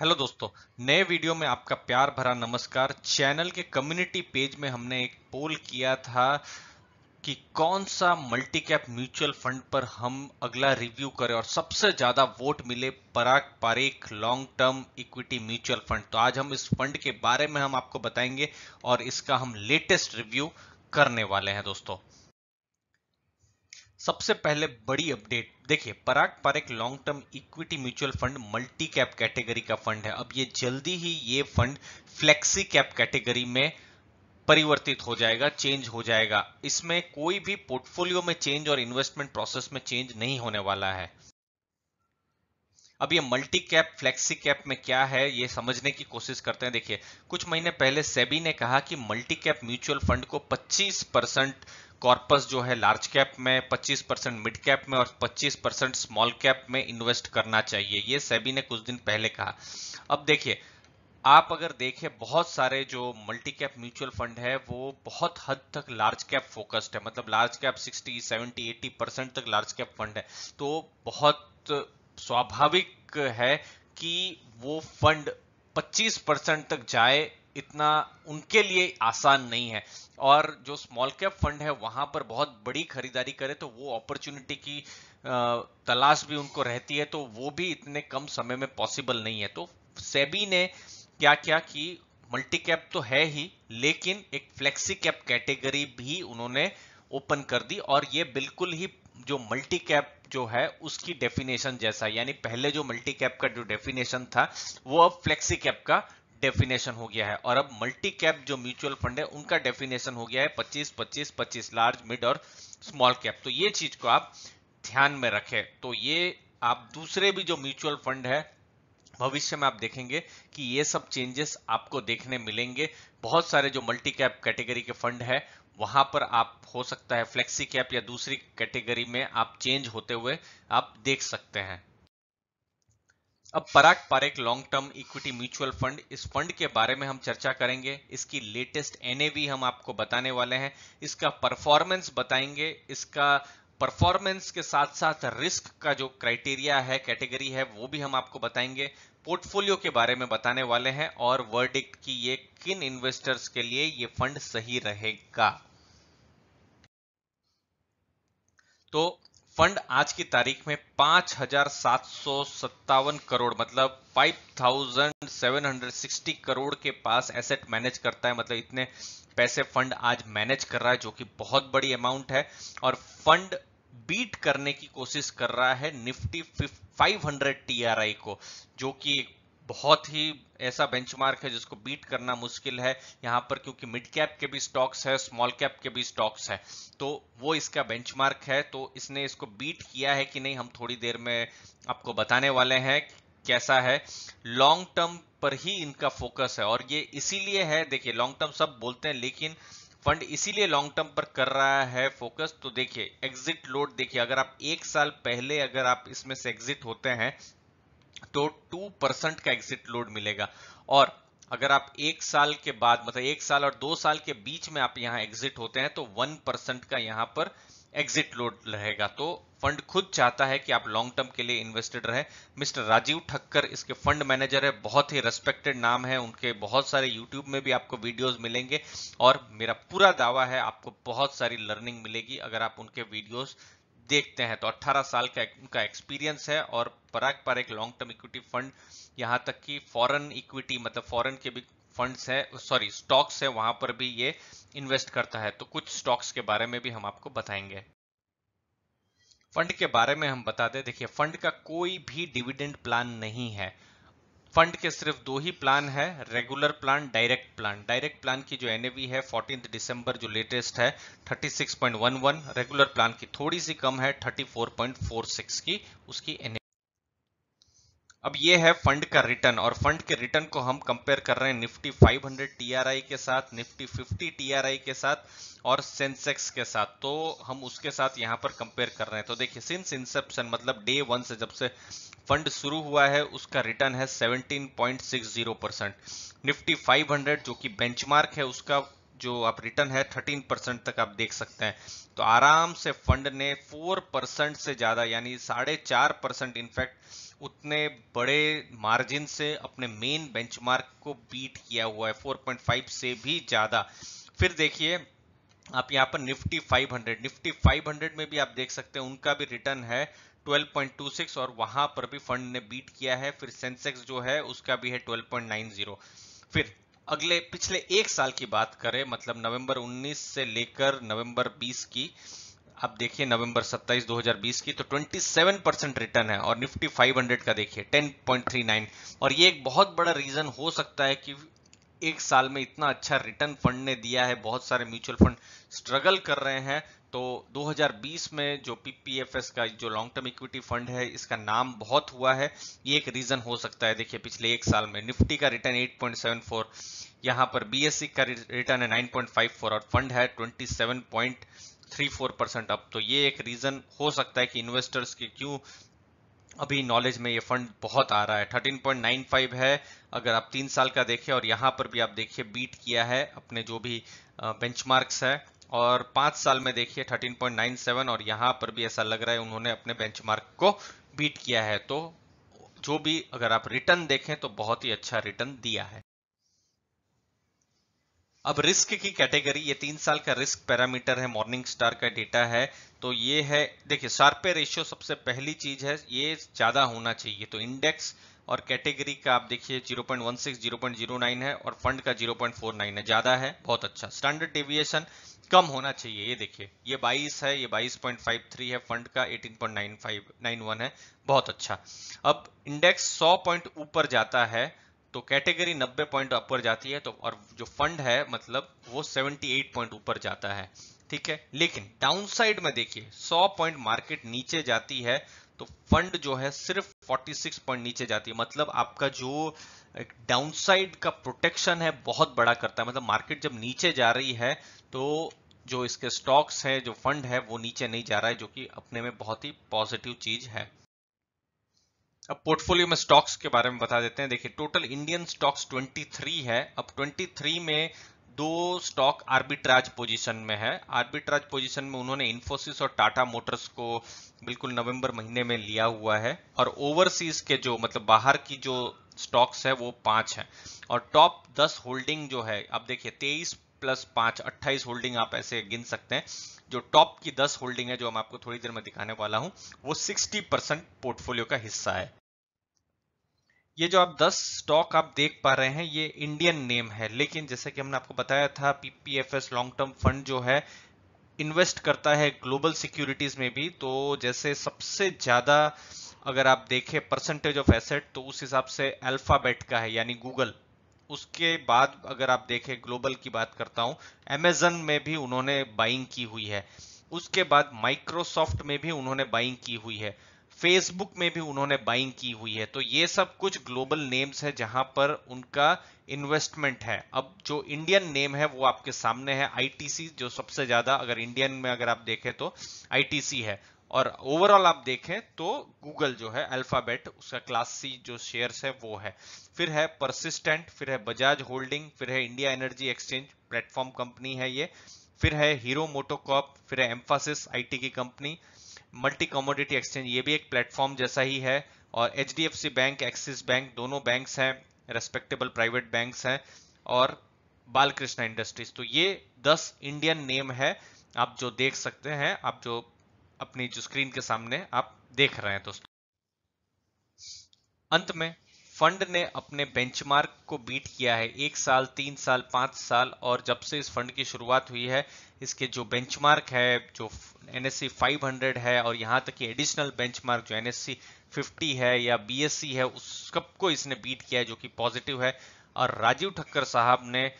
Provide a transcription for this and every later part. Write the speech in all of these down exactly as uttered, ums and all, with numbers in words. Hello दोस्तों, नए video में आपका प्यार भरा नमस्कार। चैनल के कम्युनिटी पेज में हमने एक पोल किया था कि कौन सा मल्टी कैप म्यूचुअल फंड पर हम अगला रिव्यू करें और सबसे ज्यादा वोट मिले Parag Parikh long term equity mutual fund. तो आज हम इस फंड के बारे में हम आपको बताएंगे और इसका हम लेटेस्ट रिव्यू करने वाले हैं। दोस्तों सबसे पहले बड़ी अपडेट देखिए, Parag Parikh long term equity mutual fund multi cap category का फंड है। अब ये जल्दी ही ये फंड फ्लेक्सी कैप कैटेगरी में परिवर्तित हो जाएगा, चेंज हो जाएगा। इसमें कोई भी पोर्टफोलियो में चेंज और इन्वेस्टमेंट प्रोसेस में चेंज नहीं होने वाला है। अब ये मल्टी कैप फ्लेक्सी कैप में क्या है ये समझने की कोशिश करते हैं। देखिए, कुछ महीने पहले सेबी ने कहा कि मल्टी कैप म्यूचुअल फंड को पच्चीस परसेंट कॉर्पस जो है लार्ज कैप में, पच्चीस परसेंट मिड कैप में और पच्चीस परसेंट स्मॉल कैप में इन्वेस्ट करना चाहिए। ये सेबी ने कुछ दिन पहले कहा। अब देखिए, आप अगर देखें बहुत सारे जो मल्टी कैप म्यूचुअल फंड है वो बहुत हद तक लार्ज कैप फोकस्ड है, मतलब लार्ज कैप साठ, सत्तर, अस्सी परसेंट तक लार्ज कैप फंड है। तो बहुत स्वाभाविक है कि वो फंड पच्चीस परसेंट तक जाए, इतना उनके लिए आसान नहीं है। और जो स्मॉल कैप फंड है वहां पर बहुत बड़ी खरीदारी करे तो वो अपॉर्चुनिटी की तलाश भी उनको रहती है, तो वो भी इतने कम समय में पॉसिबल नहीं है। तो सेबी ने क्या किया कि मल्टी कैप तो है ही, लेकिन एक फ्लेक्सी कैप कैटेगरी भी उन्होंने ओपन कर दी और ये बिल्कुल ही जो मल्टी कैप जो है उसकी डेफिनेशन जैसा, यानी पहले जो मल्टी कैप का जो डेफिनेशन था वो अब फ्लेक्सी कैप का डेफिनेशन हो गया है। और अब मल्टी कैप जो म्यूचुअल फंड है उनका डेफिनेशन हो गया है पच्चीस, पच्चीस, पच्चीस लार्ज, मिड और स्मॉल कैप। तो ये चीज को आप ध्यान में रखें। तो ये आप दूसरे भी जो म्यूचुअल फंड है भविष्य में आप देखेंगे कि ये सब चेंजेस आपको देखने मिलेंगे। बहुत सारे जो मल्टी कैप कैटेगरी के फंड है वहां पर आप हो सकता है फ्लेक्सी कैप या दूसरी कैटेगरी में आप चेंज होते हुए आप देख सकते हैं। अब Parag Parikh long term equity mutual fund, इस फंड के बारे में हम चर्चा करेंगे। इसकी लेटेस्ट एनएवी हम आपको बताने वाले हैं, इसका परफॉर्मेंस बताएंगे, इसका परफॉर्मेंस के साथ साथ रिस्क का जो क्राइटेरिया है, कैटेगरी है, वो भी हम आपको बताएंगे। पोर्टफोलियो के बारे में बताने वाले हैं और वर्डिक्ट की ये किन इन्वेस्टर्स के लिए ये फंड सही रहेगा। तो फंड आज की तारीख में पांच हजार सात सौ सत्तावन करोड़ मतलब पाँच हज़ार सात सौ साठ करोड़ के पास एसेट मैनेज करता है, मतलब इतने पैसे फंड आज मैनेज कर रहा है जो कि बहुत बड़ी अमाउंट है। और फंड बीट करने की कोशिश कर रहा है निफ्टी पाँच सौ टीआरआई को, जो कि बहुत ही ऐसा बेंचमार्क है जिसको बीट करना मुश्किल है यहाँ पर, क्योंकि मिड कैप के भी स्टॉक्स है, स्मॉल कैप के भी स्टॉक्स है, तो वो इसका बेंचमार्क है। तो इसने इसको बीट किया है कि नहीं हम थोड़ी देर में आपको बताने वाले हैं कैसा है। लॉन्ग टर्म पर ही इनका फोकस है और ये इसीलिए है, देखिए लॉन्ग टर्म सब बोलते हैं लेकिन फंड इसीलिए लॉन्ग टर्म पर कर रहा है फोकस। तो देखिए एग्जिट लोड, देखिए अगर आप एक साल पहले अगर आप इसमें से एग्जिट होते हैं तो टू परसेंट का एग्जिट लोड मिलेगा, और अगर आप एक साल के बाद मतलब एक साल और दो साल के बीच में आप यहाँ एग्जिट होते हैं तो वन परसेंट का यहाँ पर एग्जिट लोड रहेगा। तो फंड खुद चाहता है कि आप लॉन्ग टर्म के लिए इन्वेस्टेड रहे। मिस्टर राजीव ठक्कर इसके फंड मैनेजर है, बहुत ही रेस्पेक्टेड नाम है उनके, बहुत सारे यूट्यूब में भी आपको वीडियोस मिलेंगे और मेरा पूरा दावा है आपको बहुत सारी लर्निंग मिलेगी अगर आप उनके वीडियोज देखते हैं। तो अठारह साल का उनका एक्सपीरियंस है और Parag Parikh long term equity fund यहाँ तक कि फॉरेन इक्विटी मतलब फॉरेन के भी फंड्स है, सॉरी स्टॉक्स है, वहां पर भी ये इन्वेस्ट करता है। तो कुछ स्टॉक्स के बारे में भी हम आपको बताएंगे। फंड के बारे में हम बता दें, देखिए फंड का कोई भी डिविडेंड प्लान नहीं है। फंड के सिर्फ दो ही प्लान है, regular plan, direct plan. Direct plan की जो एनएवी है चौदह दिसंबर जो लेटेस्ट है छत्तीस पॉइंट ग्यारह, रेगुलर प्लान की थोड़ी सी कम है चौंतीस पॉइंट छियालीस की उसकी एनएवी। अब ये है फंड का रिटर्न और फंड के रिटर्न को हम कंपेयर कर रहे हैं निफ्टी पाँच सौ टीआरआई के साथ, निफ्टी पचास टीआरआई के साथ और सेंसेक्स के साथ। तो हम उसके साथ यहाँ पर कंपेयर कर रहे हैं। तो देखिए सिंस इंसेप्शन मतलब डे वन से जब से फंड शुरू हुआ है उसका रिटर्न है सत्रह पॉइंट साठ परसेंट। निफ्टी पाँच सौ जो कि बेंचमार्क है उसका जो आप रिटर्न है तेरह परसेंट तक आप देख सकते हैं। तो आराम से फंड ने चार परसेंट से ज्यादा यानी साढ़े चार परसेंट इनफैक्ट उतने बड़े मार्जिन से अपने मेन बेंचमार्क को बीट किया हुआ है चार पॉइंट पाँच से भी ज़्यादा। फिर देखिए आप यहाँ पर Nifty five hundred, Nifty five hundred में भी आप देख सकते हैं उनका भी रिटर्न है ट्वेल्व पॉइंट टू सिक्स और वहाँ पर भी फंड ने बीट किया है। फिर सेंसेक्स जो है उसका भी है ट्वेल्व पॉइंट नाइन जीरो। फिर अगले पिछले एक साल की बात करें, मतलब नवंबर उन्नीस से लेकर नवंबर बीस की, आप देखिए नवंबर सत्ताईस दो हज़ार बीस की, तो सत्ताईस परसेंट रिटर्न है। और निफ्टी फाइव हंड्रेड का देखिए टेन पॉइंट थ्री नाइन। और ये एक बहुत बड़ा रीज़न हो सकता है कि एक साल में इतना अच्छा रिटर्न फंड ने दिया है, बहुत सारे म्यूचुअल फंड स्ट्रगल कर रहे हैं। तो दो हज़ार बीस में जो पीपीएफएस का जो लॉन्ग टर्म इक्विटी फंड है इसका नाम बहुत हुआ है, ये एक रीज़न हो सकता है। देखिए पिछले एक साल में निफ्टी का return eight point seven four, यहाँ पर बीएससी का रिटर्न है नाइन पॉइंट फाइव फोर और फंड है twenty seven point three four percent up. तो ये एक रीज़न हो सकता है कि इन्वेस्टर्स के क्यों अभी नॉलेज में ये फंड बहुत आ रहा है। थर्टीन पॉइंट नाइन फाइव है अगर आप तीन साल का देखें, और यहाँ पर भी आप देखिए बीट किया है अपने जो भी बेंचमार्क्स है। और पाँच साल में देखिए थर्टीन पॉइंट नाइन सेवन और यहाँ पर भी ऐसा लग रहा है उन्होंने अपने बेंचमार्क को बीट किया है। तो जो भी अगर आप रिटर्न देखें तो बहुत ही अच्छा रिटर्न दिया है। अब रिस्क की कैटेगरी, ये तीन साल का रिस्क पैरामीटर है, मॉर्निंग स्टार का डेटा है। तो ये है, देखिए शार्पे रेशियो सबसे पहली चीज़ है, ये ज़्यादा होना चाहिए। तो इंडेक्स और कैटेगरी का आप देखिए zero point one six, zero point zero nine है और फंड का जीरो पॉइंट फोर नाइन है, ज़्यादा है, बहुत अच्छा। स्टैंडर्ड डेविएशन कम होना चाहिए, ये देखिए ये बाईस है, ये बाईस पॉइंट फाइव थ्री है, फंड का eighteen point nine five nine one है, बहुत अच्छा। अब इंडेक्स सौ पॉइंट ऊपर जाता है तो कैटेगरी नब्बे पॉइंट ऊपर जाती है, तो और जो फंड है मतलब वो अठहत्तर पॉइंट ऊपर जाता है, ठीक है। लेकिन डाउनसाइड में देखिए सौ पॉइंट मार्केट नीचे जाती है तो फंड जो है सिर्फ छियालीस पॉइंट नीचे जाती है, मतलब आपका जो डाउनसाइड का प्रोटेक्शन है बहुत बड़ा करता है। मतलब मार्केट जब नीचे जा रही है तो जो इसके स्टॉक्स हैं, जो फंड है वो नीचे नहीं जा रहा है, जो कि अपने में बहुत ही पॉजिटिव चीज है। अब पोर्टफोलियो में स्टॉक्स के बारे में बता देते हैं। देखिए टोटल इंडियन स्टॉक्स तेईस है। अब तेईस में दो स्टॉक आर्बिट्राज पोजीशन में है। आर्बिट्राज पोजीशन में उन्होंने इन्फोसिस और टाटा मोटर्स को बिल्कुल नवंबर महीने में लिया हुआ है। और ओवरसीज के जो मतलब बाहर की जो स्टॉक्स है वो पाँच है। और टॉप दस होल्डिंग जो है आप देखिए तेईस प्लस पाँच अट्ठाईस होल्डिंग आप ऐसे गिन सकते हैं। जो टॉप की दस होल्डिंग है जो मैं आपको थोड़ी देर में दिखाने वाला हूं वो साठ परसेंट पोर्टफोलियो का हिस्सा है। ये जो आप दस स्टॉक आप देख पा रहे हैं ये इंडियन नेम है, लेकिन जैसे कि हमने आपको बताया था पीपीएफएस लॉन्ग टर्म फंड जो है इन्वेस्ट करता है ग्लोबल सिक्योरिटीज में भी। तो जैसे सबसे ज्यादा अगर आप देखें परसेंटेज ऑफ एसेट तो उस हिसाब से अल्फाबेट का है यानी गूगल, उसके बाद अगर आप देखें ग्लोबल की बात करता हूं अमेजन में भी उन्होंने बाइंग की हुई है, उसके बाद माइक्रोसॉफ्ट में भी उन्होंने बाइंग की हुई है, फेसबुक में भी उन्होंने बाइंग की हुई है। तो ये सब कुछ ग्लोबल नेम्स है जहां पर उनका इन्वेस्टमेंट है। अब जो इंडियन नेम है वो आपके सामने है आईटीसी, जो सबसे ज्यादा अगर इंडियन में अगर आप देखें तो आईटीसी है। और ओवरऑल आप देखें तो गूगल जो है अल्फाबेट उसका क्लास सी जो शेयर्स है वो है, फिर है परसिस्टेंट, फिर है बजाज होल्डिंग, फिर है India energy exchange platform company है ये, फिर है हीरो मोटोकॉर्प, फिर है एम्फासिस आईटी की कंपनी, मल्टी कमोडिटी एक्सचेंज ये भी एक प्लेटफॉर्म जैसा ही है, और एचडीएफसी बैंक, एक्सिस बैंक, दोनों बैंक्स हैं, रेस्पेक्टेबल प्राइवेट बैंक्स हैं, और बालकृष्णा इंडस्ट्रीज। तो ये दस इंडियन नेम है आप जो देख सकते हैं, आप जो अपनी जो स्क्रीन के सामने आप देख रहे हैं दोस्तों। अंत में फंड ने अपने बेंचमार्क को बीट किया है एक साल, तीन साल, पांच साल, और जब से इस फंड की शुरुआत हुई है इसके जो बेंचमार्क है जो एनएससी फाइव हंड्रेड है और यहाँ तक कि एडिशनल बेंचमार्क जो एनएससी फिफ्टी है या बीएससी है उस सबको इसने बीट किया है, जो कि पॉजिटिव है। और राजीव ठक्कर साहब ने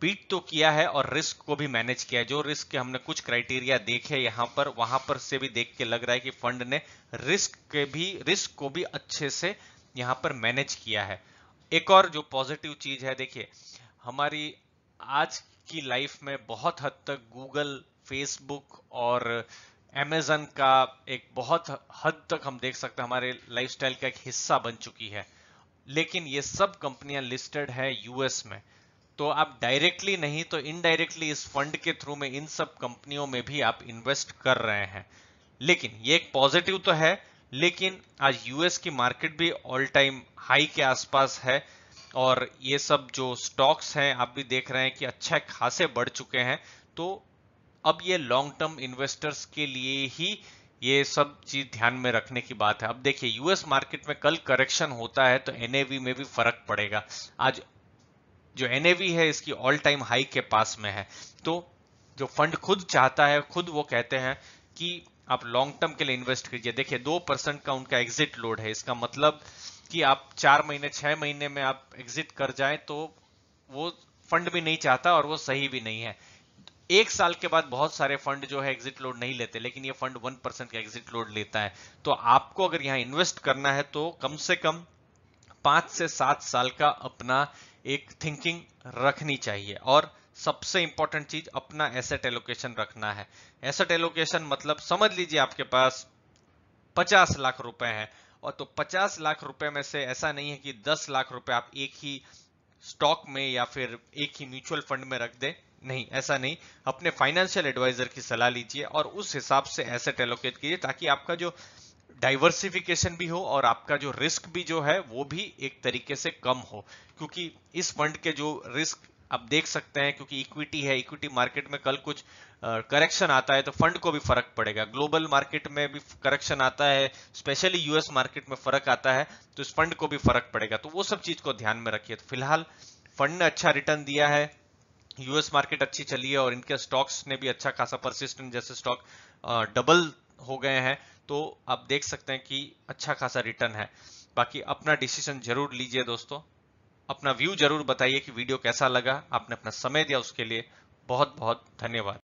बीट तो किया है और रिस्क को भी मैनेज किया है। जो रिस्क के हमने कुछ क्राइटेरिया देखे यहाँ पर, वहां पर से भी देख के लग रहा है कि फंड ने रिस्क के भी रिस्क को भी अच्छे से यहाँ पर मैनेज किया है। एक और जो पॉजिटिव चीज है देखिए, हमारी आज की लाइफ में बहुत हद तक गूगल, फेसबुक और अमेजन का एक बहुत हद तक हम देख सकते हैं हमारे लाइफस्टाइल का एक हिस्सा बन चुकी है। लेकिन ये सब कंपनियां लिस्टेड है यूएस में, तो आप डायरेक्टली नहीं तो इनडायरेक्टली इस फंड के थ्रू में इन सब कंपनियों में भी आप इन्वेस्ट कर रहे हैं। लेकिन ये एक पॉजिटिव तो है, लेकिन आज यूएस की मार्केट भी ऑल टाइम हाई के आसपास है और ये सब जो स्टॉक्स हैं आप भी देख रहे हैं कि अच्छा खासे बढ़ चुके हैं। तो अब ये लॉन्ग टर्म इन्वेस्टर्स के लिए ही ये सब चीज ध्यान में रखने की बात है। अब देखिए यूएस मार्केट में कल करेक्शन होता है तो एनएवी में भी फर्क पड़ेगा। आज जो एनएवी है इसकी ऑल टाइम हाई के पास में है। तो जो फंड खुद चाहता है, खुद वो कहते हैं कि आप लॉन्ग टर्म के लिए इन्वेस्ट कीजिए। देखिए दो परसेंट का उनका एग्जिट लोड है, इसका मतलब कि आप चार महीने छह महीने में आप एग्जिट कर जाएं तो वो फंड भी नहीं चाहता और वो सही भी नहीं है। एक साल के बाद बहुत सारे फंड जो है एग्जिट लोड नहीं लेते, लेकिन ये फंड वन परसेंट का एग्जिट लोड लेता है। तो आपको अगर यहाँ इन्वेस्ट करना है तो कम से कम पांच से सात साल का अपना एक थिंकिंग रखनी चाहिए और सबसे इंपॉर्टेंट चीज अपना एसेट एलोकेशन रखना है। एसेट एलोकेशन मतलब समझ लीजिए आपके पास पचास लाख रुपए हैं और तो पचास लाख रुपए में से ऐसा नहीं है कि दस लाख रुपए आप एक ही स्टॉक में या फिर एक ही म्यूचुअल फंड में रख दे, नहीं ऐसा नहीं। अपने फाइनेंशियल एडवाइजर की सलाह लीजिए और उस हिसाब से एसेट एलोकेट कीजिए ताकि आपका जो डाइवर्सिफिकेशन भी हो और आपका जो रिस्क भी जो है वो भी एक तरीके से कम हो, क्योंकि इस फंड के जो रिस्क आप देख सकते हैं क्योंकि इक्विटी है, इक्विटी मार्केट में कल कुछ करेक्शन आता है तो फंड को भी फर्क पड़ेगा। ग्लोबल मार्केट में भी करेक्शन आता है, स्पेशली यूएस मार्केट में फर्क आता है तो इस फंड को भी फर्क पड़ेगा। तो वो सब चीज को ध्यान में रखिए। तो फिलहाल फंड ने अच्छा रिटर्न दिया है, यूएस मार्केट अच्छी चली है और इनके स्टॉक्स ने भी अच्छा खासा, परसिस्टेंट जैसे स्टॉक डबल हो गए हैं तो आप देख सकते हैं कि अच्छा खासा रिटर्न है। बाकी अपना डिसीजन जरूर लीजिए दोस्तों, अपना व्यू जरूर बताइए कि वीडियो कैसा लगा। आपने अपना समय दिया उसके लिए बहुत बहुत धन्यवाद।